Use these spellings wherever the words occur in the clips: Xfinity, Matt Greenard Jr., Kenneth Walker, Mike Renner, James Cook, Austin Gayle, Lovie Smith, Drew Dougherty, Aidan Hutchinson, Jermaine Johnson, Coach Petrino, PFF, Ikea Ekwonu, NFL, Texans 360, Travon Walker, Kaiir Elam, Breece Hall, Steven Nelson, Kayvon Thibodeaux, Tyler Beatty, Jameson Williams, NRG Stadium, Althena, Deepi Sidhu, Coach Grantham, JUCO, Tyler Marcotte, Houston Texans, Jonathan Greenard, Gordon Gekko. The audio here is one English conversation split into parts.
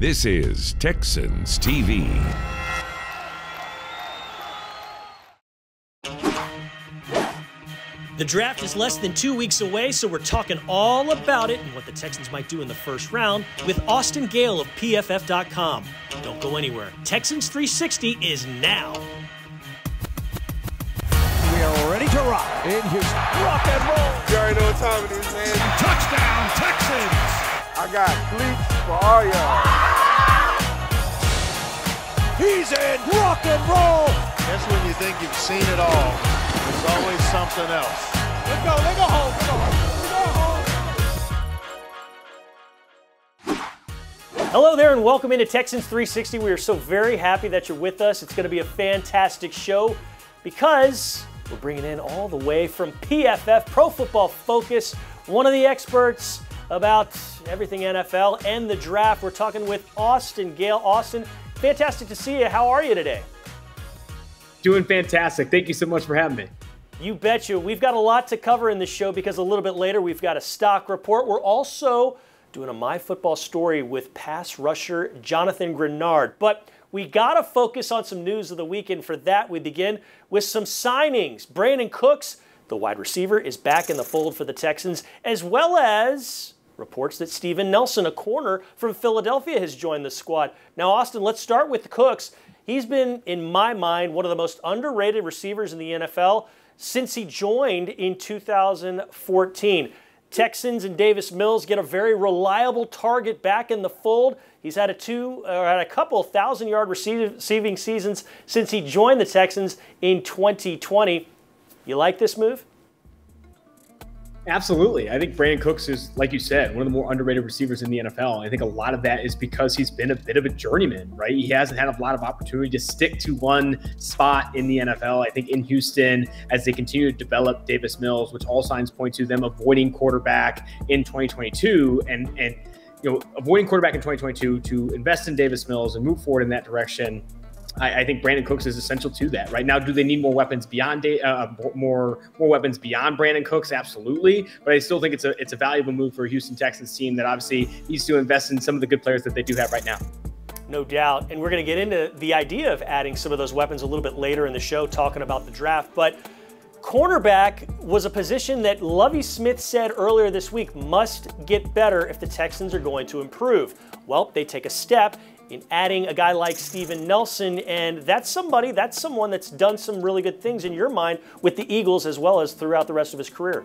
This is Texans TV. The draft is less than 2 weeks away, so we're talking all about it and what the Texans might do in the first round with Austin Gayle of PFF.com. Don't go anywhere. Texans 360 is now. We are ready to rock. In his rock and roll. You already know what time it is, man. Touchdown, Texans! I got cleats for all y'all. He's in rock and roll. That's when you think you've seen it all. There's always something else. Let's go, let's go home, let's go home, let's go home. Hello there and welcome into Texans 360. We are so very happy that you're with us. It's going to be a fantastic show because we're bringing in all the way from PFF, Pro Football Focus, one of the experts about everything NFL and the draft. We're talking with Austin Gayle. Austin, fantastic to see you. How are you today? Doing fantastic. Thank you so much for having me. You betcha. We've got a lot to cover in this show because a little bit later we've got a stock report. We're also doing a My Football story with pass rusher Jonathan Greenard. But we got to focus on some news of the week, and for that we begin with some signings. Brandin Cooks, the wide receiver, is back in the fold for the Texans, as well as reports that Steven Nelson, a corner from Philadelphia, has joined the squad. Now, Austin, let's start with Cooks. He's been, in my mind, one of the most underrated receivers in the NFL since he joined in 2014. Texans and Davis Mills get a very reliable target back in the fold. He's had a couple 1,000-yard receiving seasons since he joined the Texans in 2020. You like this move? Absolutely. I think Brandin Cooks is, like you said, one of the more underrated receivers in the NFL. I think a lot of that is because he's been a bit of a journeyman, right? He hasn't had a lot of opportunity to stick to one spot in the NFL. I think in Houston, as they continue to develop Davis Mills, which all signs point to them avoiding quarterback in 2022 and you know, avoiding quarterback in 2022 to invest in Davis Mills and move forward in that direction. I think Brandin Cooks is essential to that. Right now, do they need more weapons beyond more weapons beyond Brandin Cooks? Absolutely, but I still think it's a valuable move for a Houston Texans team that obviously needs to invest in some of the good players that they do have right now. No doubt, and we're going to get into the idea of adding some of those weapons a little bit later in the show, talking about the draft. But cornerback was a position that Lovie Smith said earlier this week must get better if the Texans are going to improve. Well, they take a step in adding a guy like Steven Nelson, and that's someone that's done some really good things in your mind with the Eagles as well as throughout the rest of his career.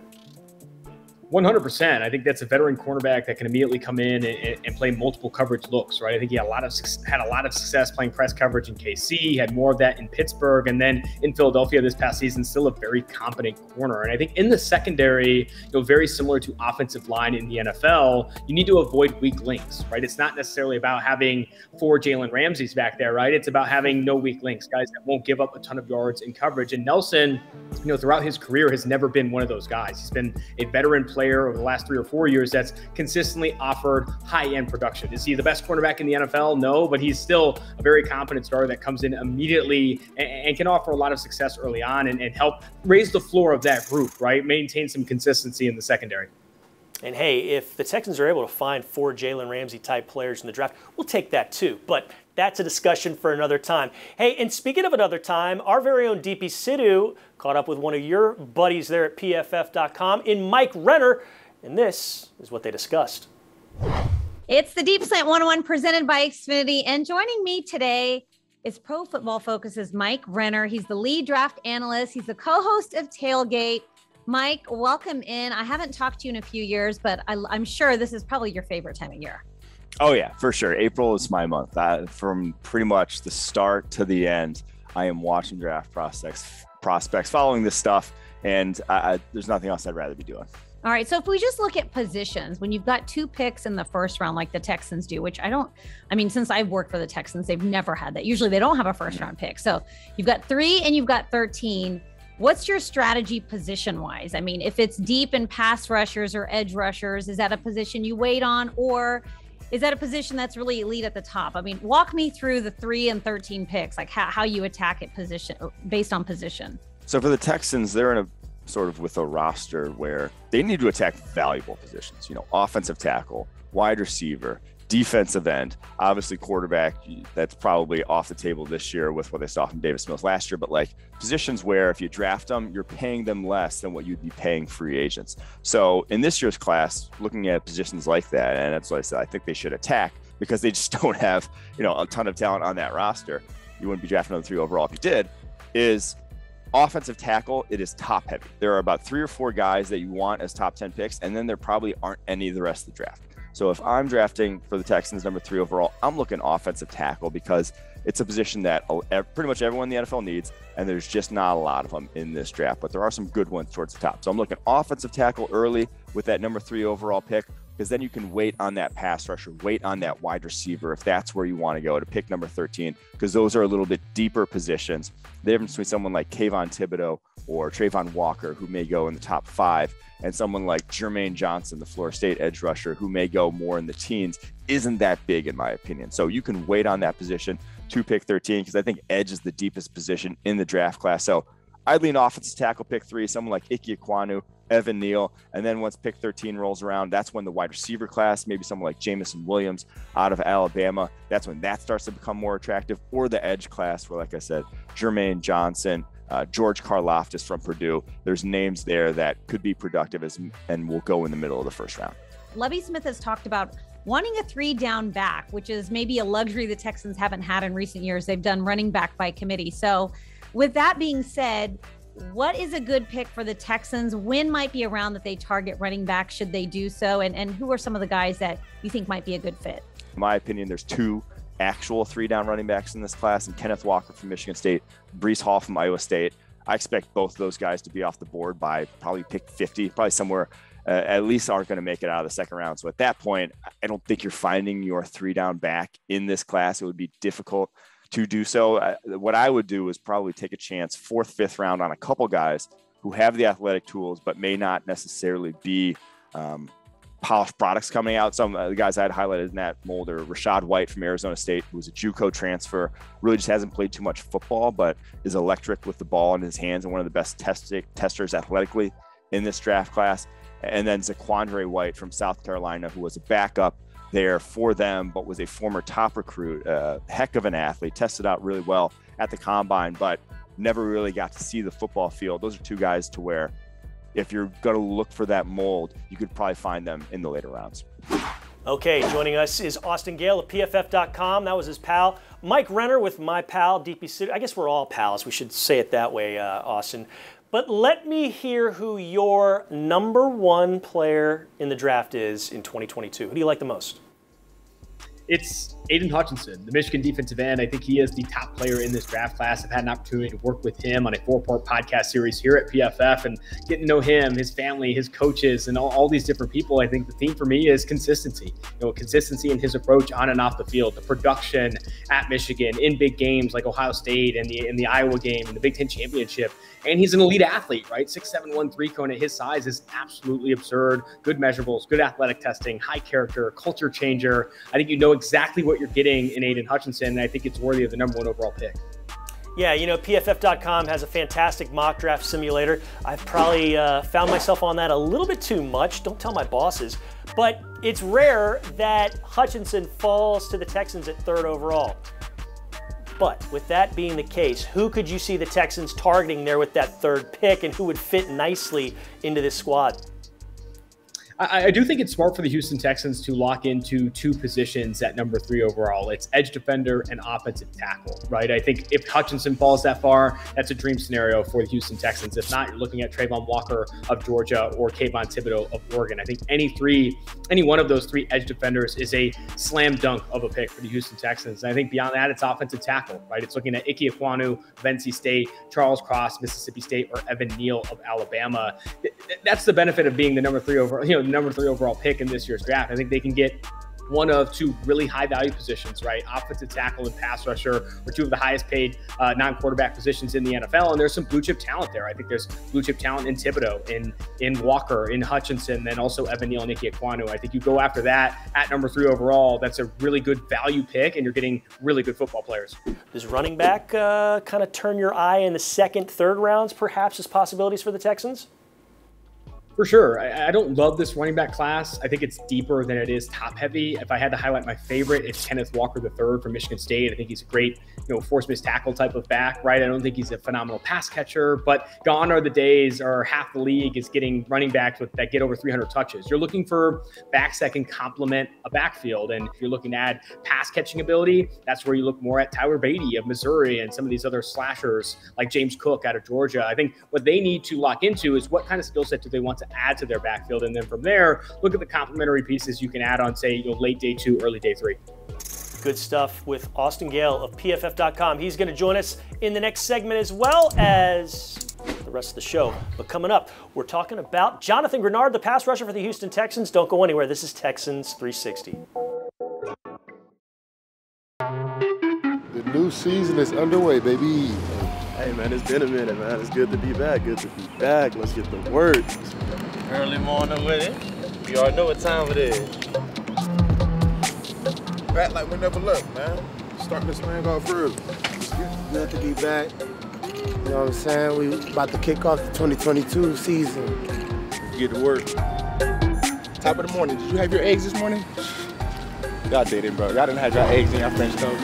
100%. I think that's a veteran cornerback that can immediately come in and play multiple coverage looks, right? I think he had a lot of success playing press coverage in KC. He had more of that in Pittsburgh, and then in Philadelphia this past season, still a very competent corner. And I think in the secondary, you know, very similar to offensive line in the NFL, you need to avoid weak links, right? It's not necessarily about having 4 Jalen Ramseys back there, right? It's about having no weak links, guys that won't give up a ton of yards in coverage. And Nelson, you know, throughout his career has never been one of those guys. He's been a veteran player over the last 3 or 4 years that's consistently offered high-end production. Is he the best cornerback in the NFL? No, but he's still a very competent starter that comes in immediately and can offer a lot of success early on and help raise the floor of that group, right? Maintain some consistency in the secondary. And hey, if the Texans are able to find 4 Jalen Ramsey-type players in the draft, we'll take that too, but that's a discussion for another time. Hey, and speaking of another time, our very own Deepi Sidhu caught up with one of your buddies there at PFF.com in Mike Renner, and this is what they discussed. It's the Deep Slant 101 presented by Xfinity, and joining me today is Pro Football Focus's Mike Renner. He's the lead draft analyst. He's the co-host of Tailgate. Mike, welcome in. I haven't talked to you in a few years, but I'm sure this is probably your favorite time of year. Oh yeah, for sure. April is my month. From pretty much the start to the end, I am watching draft prospects, following this stuff, and there's nothing else I'd rather be doing. All right, so if we just look at positions, when you've got 2 picks in the first round like the Texans do, which since I've worked for the Texans, they've never had that. Usually they don't have a first-round pick. So you've got 3 and you've got 13. What's your strategy position-wise? I mean, if it's deep and pass rushers or edge rushers, is that a position you wait on, or is that a position that's really elite at the top? I mean, walk me through the 3 and 13 picks, like how you attack it position based on position. So for the Texans, they're in a sort of with a roster where they need to attack valuable positions, you know, offensive tackle, wide receiver, Defensive end, obviously quarterback, that's probably off the table this year with what they saw from Davis Mills last year, but like positions where if you draft them, you're paying them less than what you'd be paying free agents. So in this year's class, looking at positions like that, and that's what I said, I think they should attack because they just don't have, you know, a ton of talent on that roster. You wouldn't be drafting number 3 overall if you did, is offensive tackle. It is top heavy. There are about 3 or 4 guys that you want as top 10 picks, and then there probably aren't any of the rest of the draft. So if I'm drafting for the Texans, number 3 overall, I'm looking offensive tackle because it's a position that pretty much everyone in the NFL needs, and there's just not a lot of them in this draft, but there are some good ones towards the top. So I'm looking offensive tackle early with that number 3 overall pick, because then you can wait on that pass rusher, wait on that wide receiver if that's where you want to go, to pick number 13, because those are a little bit deeper positions. The difference between someone like Kayvon Thibodeaux or Travon Walker, who may go in the top 5, and someone like Jermaine Johnson, the Florida State edge rusher, who may go more in the teens, isn't that big in my opinion. So you can wait on that position to pick 13, because I think edge is the deepest position in the draft class. So I'd lean offensive tackle pick 3, someone like Ikea Ekwonu, Evan Neal, and then once pick 13 rolls around, that's when the wide receiver class, maybe someone like Jameson Williams out of Alabama, that's when that starts to become more attractive, or the edge class where, like I said, Jermaine Johnson, George Karlaftis from Purdue, there's names there that could be productive and will go in the middle of the first round. Lovie Smith has talked about wanting a 3-down back, which is maybe a luxury the Texans haven't had in recent years. They've done running back by committee. So with that being said, what is a good pick for the Texans? When might be around that they target running back, should they do so? And who are some of the guys that you think might be a good fit? In my opinion, there's 2 actual 3-down running backs in this class, and Kenneth Walker from Michigan State, Breece Hall from Iowa State. I expect both of those guys to be off the board by probably pick 50, probably somewhere, at least aren't going to make it out of the second round. So at that point, I don't think you're finding your 3-down back in this class. It would be difficult to do so. What I would do is probably take a chance 4th, 5th round on a couple guys who have the athletic tools, but may not necessarily be polished products coming out. Some of the guys I'd highlighted in that mold are Rachaad White from Arizona State, who was a JUCO transfer, really just hasn't played too much football, but is electric with the ball in his hands and one of the best testers athletically in this draft class. And then Zaquandre White from South Carolina, who was a backup there for them, but was a former top recruit, heck of an athlete, tested out really well at the combine, but never really got to see the football field. Those are 2 guys to where if you're going to look for that mold, you could probably find them in the later rounds. Okay, joining us is Austin Gayle of PFF.com. That was his pal. Mike Renner with my pal, Deepi Sidhu. I guess we're all pals. We should say it that way, Austin. But let me hear who your number 1 player in the draft is in 2022. Who do you like the most? It's Aidan Hutchinson, the Michigan defensive end. I think he is the top player in this draft class. I've had an opportunity to work with him on a 4-part podcast series here at PFF and getting to know him, his family, his coaches, and all these different people. I think the theme for me is consistency. You know, consistency in his approach on and off the field, the production at Michigan in big games like Ohio State and the Iowa game and the Big Ten championship. And he's an elite athlete, right? 6'7", 130 cone at his size is absolutely absurd. Good measurables, good athletic testing, high character, culture changer. I think you know exactly what you're getting in Aidan Hutchinson, and I think it's worthy of the number 1 overall pick. Yeah, you know, PFF.com has a fantastic mock draft simulator. I've probably found myself on that a little bit too much. Don't tell my bosses. But it's rare that Hutchinson falls to the Texans at 3rd overall. But with that being the case, who could you see the Texans targeting there with that 3rd pick, and who would fit nicely into this squad? I do think it's smart for the Houston Texans to lock into 2 positions at number 3 overall. It's edge defender and offensive tackle, right? I think if Hutchinson falls that far, that's a dream scenario for the Houston Texans. If not, you're looking at Travon Walker of Georgia or Kayvon Thibodeaux of Oregon. I think any one of those 3 edge defenders is a slam dunk of a pick for the Houston Texans. And I think beyond that, it's offensive tackle, right? It's looking at Ikea Ekwonu of NC State, Charles Cross, Mississippi State, or Evan Neal of Alabama. That's the benefit of being the number 3 overall, you know, number 3 overall pick in this year's draft. I think they can get one of 2 really high value positions, right? Offensive tackle and pass rusher are 2 of the highest paid non-quarterback positions in the NFL. And there's some blue chip talent there. I think there's blue chip talent in Thibodeaux, in Walker, in Hutchinson, then also Evan Neal and Ikea Ekwonu. I think you go after that at number 3 overall. That's a really good value pick, and you're getting really good football players. Does running back kind of turn your eye in the 2nd, 3rd rounds, perhaps, as possibilities for the Texans? For sure. I don't love this running back class. I think it's deeper than it is top heavy. If I had to highlight my favorite, it's Kenneth Walker III from Michigan State. I think he's a great, force miss tackle type of back, right? I don't think he's a phenomenal pass catcher, but gone are the days or half the league is getting running backs that get over 300 touches. You're looking for backs that can complement a backfield. And if you're looking to add pass catching ability, that's where you look more at Tyler Beatty of Missouri and some of these other slashers like James Cook out of Georgia. I think what they need to lock into is what kind of skill set do they want to add to their backfield, and then from there look at the complementary pieces you can add on, say, late day two, early day three. Good stuff with Austin Gayle of pff.com. he's going to join us in the next segment as well as the rest of the show. But coming up, we're talking about Jonathan Greenard, the pass rusher for the Houston Texans. Don't go anywhere. This is Texans 360. The new season is underway, baby. Hey, man, it's been a minute, man. It's good to be back. Good to be back. Let's get the work. Early morning with it. We all know what time it is. Back like we never left, man. Start this thing off early. Good to be back. You know what I'm saying? We about to kick off the 2022 season. Get to work. Top of the morning. Did you have your eggs this morning? Y'all didn't, bro. Y'all didn't have your eggs in your French toast.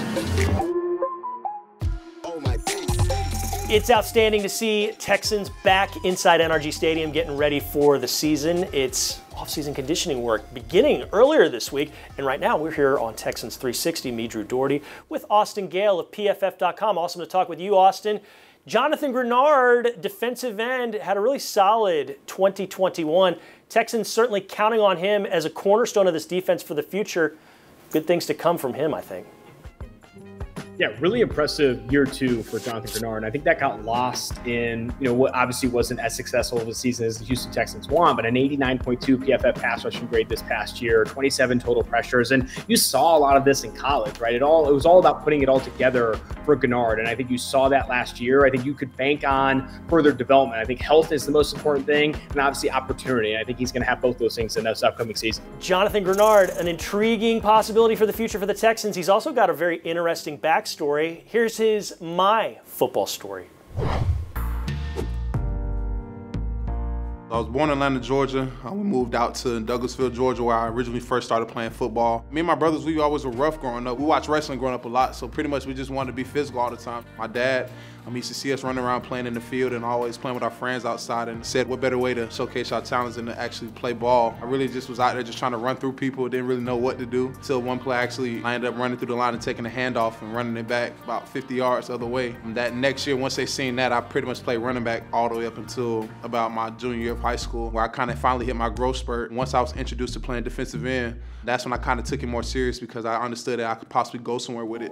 It's outstanding to see Texans back inside NRG Stadium getting ready for the season. It's off-season conditioning work beginning earlier this week. And right now we're here on Texans 360, me, Drew Dougherty, with Austin Gayle of PFF.com. Awesome to talk with you, Austin. Jonathan Greenard, defensive end, had a really solid 2021. Texans certainly counting on him as a cornerstone of this defense for the future. Good things to come from him, I think. Yeah, really impressive year two for Jonathan Greenard. And I think that got lost in, what obviously wasn't as successful of a season as the Houston Texans won, but an 89.2 PFF pass rushing grade this past year, 27 total pressures. And you saw a lot of this in college, right? It was all about putting it all together for Greenard. And I think you saw that last year. I think you could bank on further development. I think health is the most important thing, and obviously opportunity. And I think he's going to have both those things in this upcoming season. Jonathan Greenard, an intriguing possibility for the future for the Texans. He's also got a very interesting backstory. Here's his My Football Story. I was born in Atlanta, Georgia. We moved out to Douglasville, Georgia, where I originally first started playing football. Me and my brothers, we always were rough growing up. We watched wrestling growing up a lot, so pretty much we just wanted to be physical all the time. My dad used to see us running around playing in the field and always playing with our friends outside, and said, what better way to showcase our talents than to actually play ball? I really just was out there just trying to run through people, didn't really know what to do, until one play actually I ended up running through the line and taking a handoff and running it back about 50 yards the other way. And that next year, once they seen that, I pretty much played running back all the way up until about my junior year of high school, where I kind of finally hit my growth spurt. Once I was introduced to playing defensive end, that's when I kind of took it more serious, because I understood that I could possibly go somewhere with it.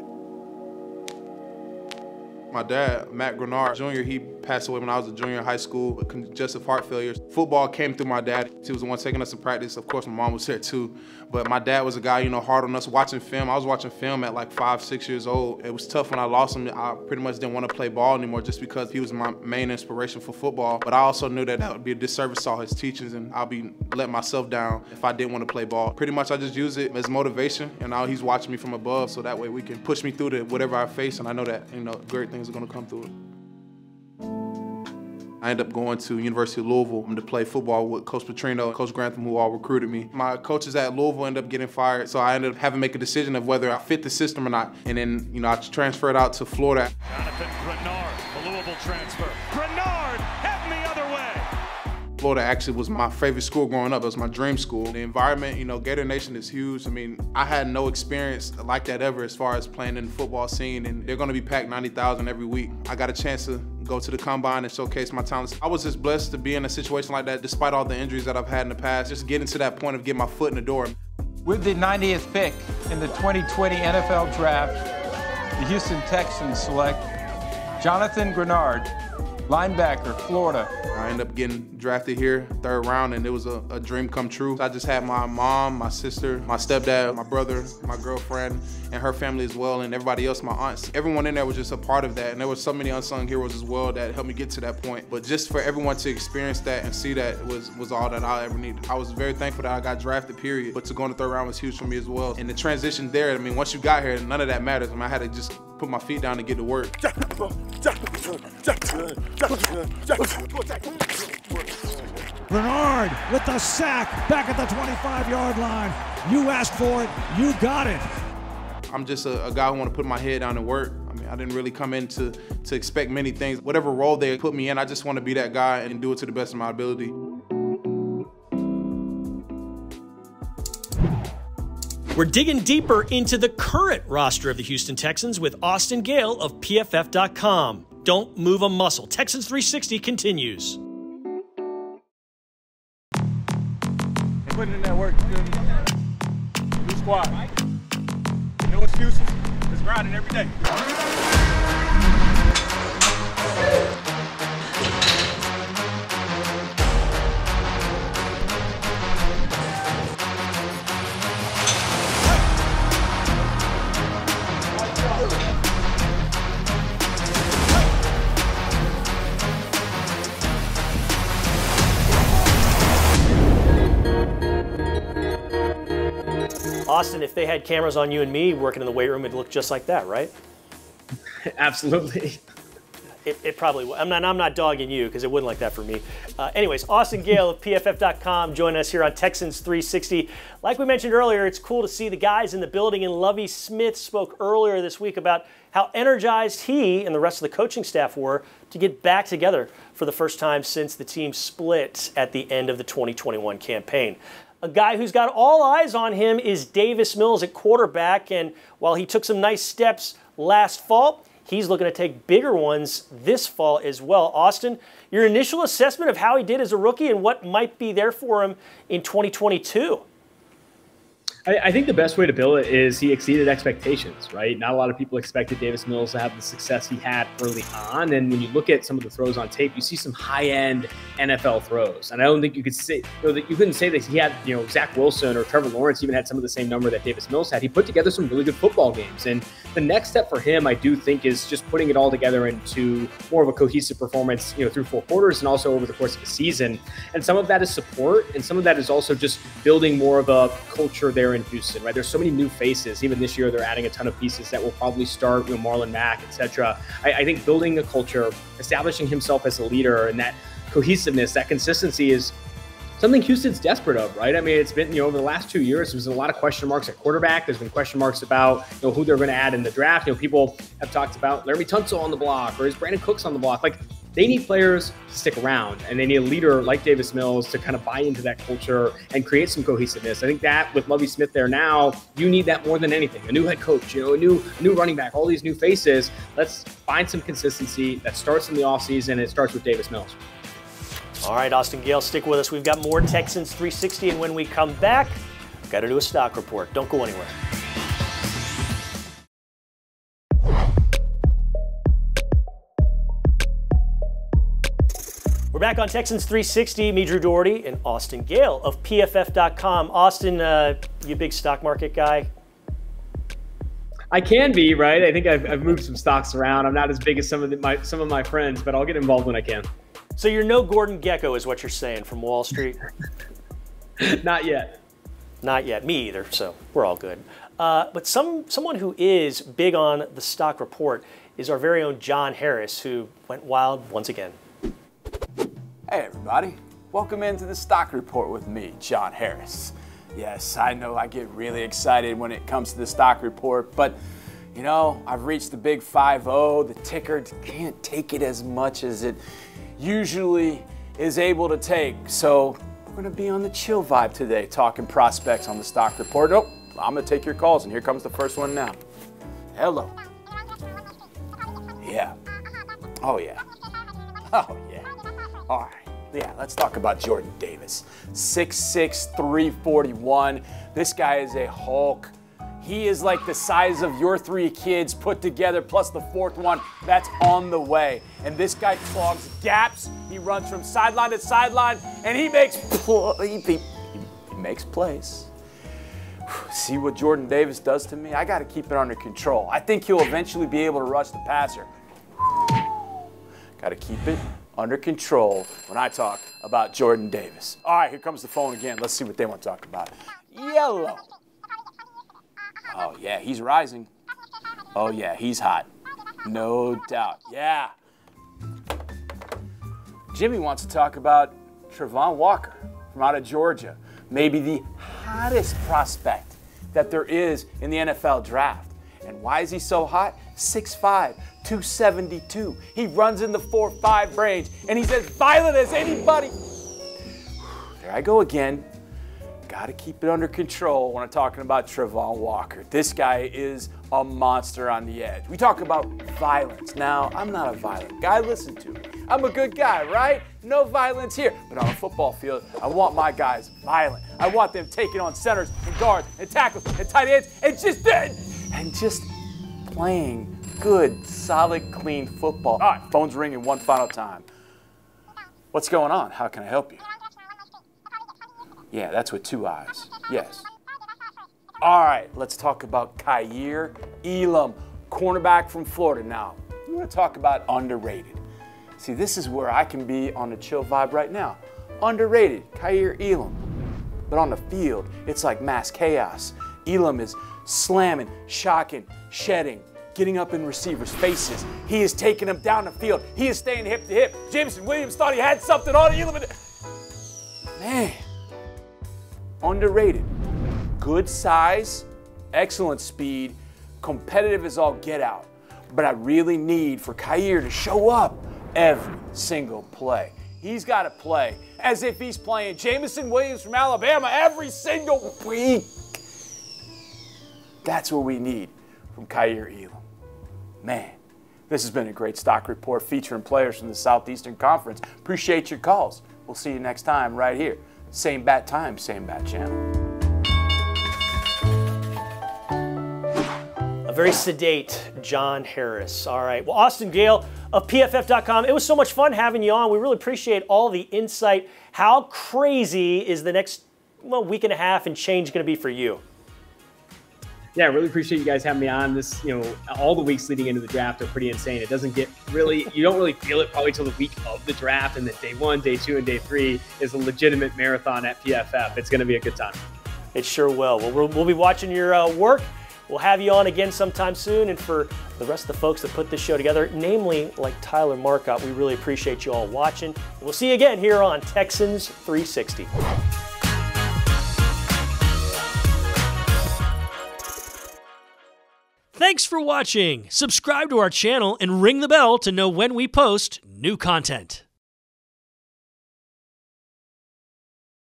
My dad, Matt Greenard Jr., he passed away when I was a junior in high school with congestive heart failure. Football came through my dad. He was the one taking us to practice. Of course, my mom was there too. But my dad was a guy, hard on us, watching film. I was watching film at like 5, 6 years old. It was tough when I lost him. I pretty much didn't want to play ball anymore just because he was my main inspiration for football. But I also knew that that would be a disservice to all his teachings, and I'll be letting myself down if I didn't want to play ball. Pretty much I just use it as motivation, and now he's watching me from above, so that way we can push me through to whatever I face, and I know that, great things are going to come through it. I ended up going to University of Louisville to play football with Coach Petrino and Coach Grantham, who all recruited me. My coaches at Louisville ended up getting fired, so I ended up having to make a decision of whether I fit the system or not. And then, I transferred out to Florida. Jonathan Greenard, the Louisville transfer. Greenard, help me other way! Florida actually was my favorite school growing up. It was my dream school. The environment, Gator Nation is huge. I had no experience like that ever as far as playing in the football scene, and they're going to be packed 90,000 every week. I got a chance to go to the combine and showcase my talents. I was just blessed to be in a situation like that, despite all the injuries that I've had in the past, just getting to that point of getting my foot in the door. With the 90th pick in the 2020 NFL Draft, the Houston Texans select Jonathan Greenard, linebacker, Florida. I ended up getting drafted here, 3rd round, and it was a dream come true. I just had my mom, my sister, my stepdad, my brother, my girlfriend, and her family as well, and everybody else, my aunts. Everyone in there was just a part of that, and there were so many unsung heroes as well that helped me get to that point. But just for everyone to experience that and see that was all that I ever needed. I was very thankful that I got drafted, period, but to go in the 3rd round was huge for me as well. And the transition there, once you got here, none of that matters. I had to just put my feet down and get to work. Greenard with the sack back at the 25-yard line. You asked for it, you got it. I'm just a guy who want to put my head down and work. I mean, I didn't really come in to expect many things. Whatever role they put me in, I just want to be that guy and do it to the best of my ability. We're digging deeper into the current roster of the Houston Texans with Austin Gayle of PFF.com. Don't move a muscle. Texans 360 continues. Putting in that work is good. New squad. No excuses. It's grinding every day. Austin, if they had cameras on you and me working in the weight room, it'd look just like that, right? Absolutely. It probably would. I'm not dogging you because it wouldn't like that for me. Anyways, Austin Gayle of PFF.com joining us here on Texans 360. Like we mentioned earlier, it's cool to see the guys in the building, and Lovie Smith spoke earlier this week about how energized he and the rest of the coaching staff were to get back together for the first time since the team split at the end of the 2021 campaign. A guy who's got all eyes on him is Davis Mills at quarterback, and while he took some nice steps last fall, he's looking to take bigger ones this fall as well. Austin, your initial assessment of how he did as a rookie and what might be there for him in 2022? I think the best way to build it is he exceeded expectations, right? Not a lot of people expected Davis Mills to have the success he had early on. And when you look at some of the throws on tape, you see some high-end NFL throws. And I don't think you could say, you couldn't say that he had, Zach Wilson or Trevor Lawrence even had some of the same number that Davis Mills had. He put together some really good football games. And the next step for him, I do think, is just putting it all together into more of a cohesive performance, through four quarters and also over the course of the season. And some of that is support, and some of that is also just building more of a culture there in Houston, right? There's so many new faces. Even this year, they're adding a ton of pieces that will probably start, Marlon Mack, etc. I think building a culture, establishing himself as a leader, and that cohesiveness, that consistency is something Houston's desperate of, right? I mean, it's been, over the last 2 years, there's been a lot of question marks at quarterback. There's been question marks about, who they're going to add in the draft. People have talked about Laramie Tunsil on the block, or is Brandin Cooks on the block? Like, they need players to stick around, and they need a leader like Davis Mills to kind of buy into that culture and create some cohesiveness. I think that with Lovie Smith there now, you need that more than anything. A new head coach, a new running back, all these new faces. Let's find some consistency that starts in the offseason, and it starts with Davis Mills. All right, Austin Gayle, stick with us. We've got more Texans 360, and when we come back, we've got to do a stock report. Don't go anywhere. We're back on Texans 360, me, Drew Dougherty, and Austin Gayle of PFF.com. Austin, you a big stock market guy? I can be, right? I think I've moved some stocks around. I'm not as big as some of my friends, but I'll get involved when I can. So you're no Gordon Gekko is what you're saying from Wall Street? Not yet. Not yet. Me either, so we're all good. But someone who is big on the stock report is our very own John Harris, who went wild once again. Hey everybody, welcome into the stock report with me, John Harris. Yes, I know I get really excited when it comes to the stock report, but I've reached the big 5-0, the ticker can't take it as much as it usually is able to take. So we're gonna be on the chill vibe today, talking prospects on the stock report. Oh, I'm gonna take your calls, and here comes the first one now. Hello. Yeah. Oh yeah. Oh yeah. All right, yeah, let's talk about Jordan Davis. 6'6", 341. This guy is a Hulk. He is like the size of your three kids put together, plus the fourth one that's on the way. And this guy clogs gaps. He runs from sideline to sideline, and he makes plays. See what Jordan Davis does to me? I got to keep it under control. I think he'll eventually be able to rush the passer. Got to keep it under control when I talk about Jordan Davis. All right, here comes the phone again. Let's see what they want to talk about. Yellow. Oh yeah, he's rising. Oh yeah, he's hot. No doubt, yeah. Jimmy wants to talk about Travon Walker from out of Georgia, maybe the hottest prospect that there is in the NFL draft. And why is he so hot? 6'5", 272. He runs in the 4.5 range, and he's as violent as anybody. There I go again. Got to keep it under control when I'm talking about Travon Walker. This guy is a monster on the edge. We talk about violence. Now, I'm not a violent guy. Listen to me. I'm a good guy, right? No violence here. But on a football field, I want my guys violent. I want them taking on centers and guards and tackles and tight ends and just playing good, solid, clean football. All right, phone's ringing one final time. What's going on? How can I help you? Yeah, that's with two eyes. Yes. All right, let's talk about Kaiir Elam, cornerback from Florida. Now, you want to talk about underrated. See, this is where I can be on a chill vibe right now. Underrated, Kaiir Elam. But on the field, it's like mass chaos. Elam is slamming, shocking, shedding, getting up in receivers' faces. He is taking them down the field. He is staying hip to hip. Jameson Williams thought he had something on Elam. Man. Underrated. Good size, excellent speed, competitive as all get out. But I really need for Kaiir to show up every single play. He's got to play as if he's playing Jameson Williams from Alabama every single week. That's what we need from Kaiir Elam. Man, this has been a great stock report featuring players from the Southeastern Conference. Appreciate your calls. We'll see you next time right here. Same bat time, same bat channel. A very sedate John Harris. All right, well, Austin Gayle of PFF.com. It was so much fun having you on. We really appreciate all the insight. How crazy is the next week and a half and change going to be for you? Yeah, I really appreciate you guys having me on. This, all the weeks leading into the draft are pretty insane. It doesn't get really, you don't really feel it probably till the week of the draft, and then day 1, day 2, and day 3 is a legitimate marathon at PFF. It's going to be a good time. It sure will. Well, we'll be watching your work. We'll have you on again sometime soon. And for the rest of the folks that put this show together, namely like Tyler Marcotte, we really appreciate you all watching. And we'll see you again here on Texans 360. Thanks for watching. Subscribe to our channel and ring the bell to know when we post new content.